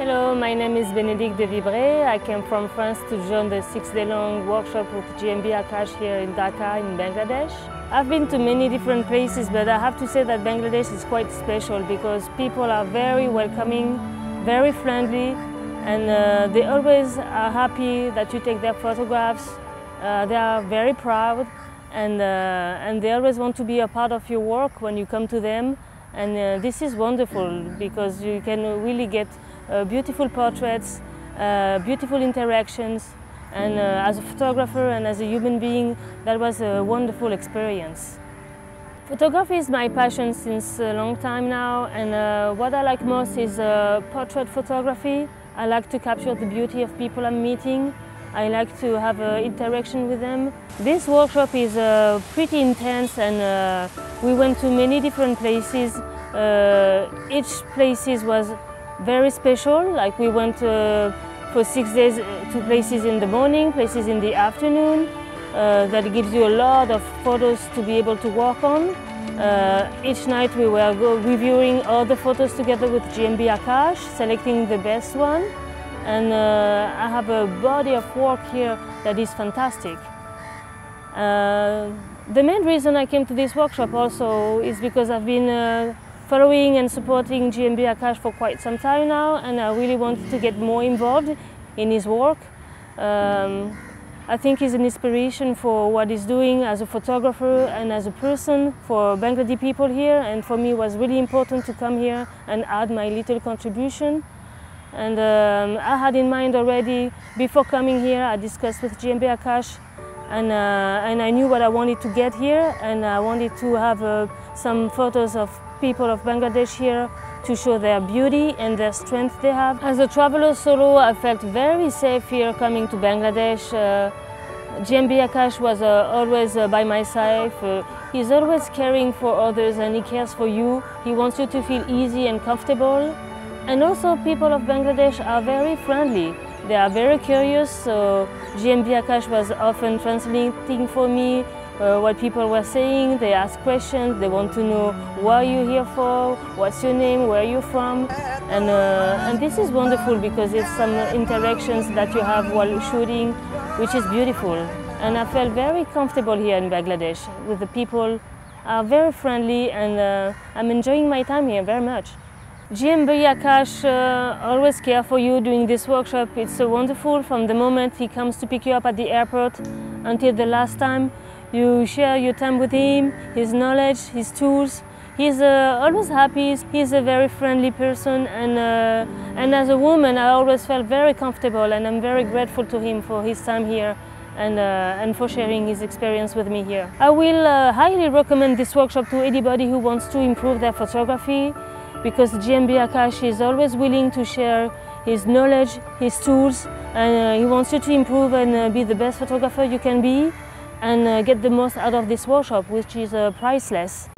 Hello, my name is Bénédicte de Vibraye. I came from France to join the 6-day-long workshop with GMB Akash here in Dhaka in Bangladesh. I've been to many different places, but I have to say that Bangladesh is quite special because people are very welcoming, very friendly, and they always are happy that you take their photographs. They are very proud, and they always want to be a part of your work when you come to them. And this is wonderful because you can really get beautiful portraits, beautiful interactions, and as a photographer and as a human being, that was a wonderful experience. Photography is my passion since a long time now, and what I like most is portrait photography. I like to capture the beauty of people I'm meeting. I like to have an interaction with them. This workshop is pretty intense, and we went to many different places. Each place was very special. Like we went for 6 days to places in the morning, places in the afternoon. That gives you a lot of photos to be able to work on. Each night we were reviewing all the photos together with GMB Akash, selecting the best one. And I have a body of work here that is fantastic. The main reason I came to this workshop also is because I've been following and supporting GMB Akash for quite some time now, and I really wanted to get more involved in his work. I think he's an inspiration for what he's doing as a photographer and as a person for Bengali people here, and for me it was really important to come here and add my little contribution. And I had in mind already, before coming here, I discussed with GMB Akash, and I knew what I wanted to get here, and I wanted to have some photos of people of Bangladesh here to show their beauty and their strength they have. As a traveler solo, I felt very safe here coming to Bangladesh. GMB Akash was always by my side. He's always caring for others, and he cares for you. He wants you to feel easy and comfortable. And also, people of Bangladesh are very friendly. They are very curious, so GMB Akash was often translating for me what people were saying. They ask questions, they want to know what are you here for, what's your name, where are you from. And this is wonderful because it's some interactions that you have while shooting, which is beautiful. And I felt very comfortable here in Bangladesh with the people. Are very friendly, and I'm enjoying my time here very much. GMB Akash always cares for you during this workshop. It's so wonderful. From the moment he comes to pick you up at the airport until the last time, you share your time with him, his knowledge, his tools. He's always happy. He's a very friendly person, and as a woman, I always felt very comfortable, and I'm very grateful to him for his time here. And for sharing his experience with me here. I will highly recommend this workshop to anybody who wants to improve their photography, because GMB Akash is always willing to share his knowledge, his tools, and he wants you to improve and be the best photographer you can be, and get the most out of this workshop, which is priceless.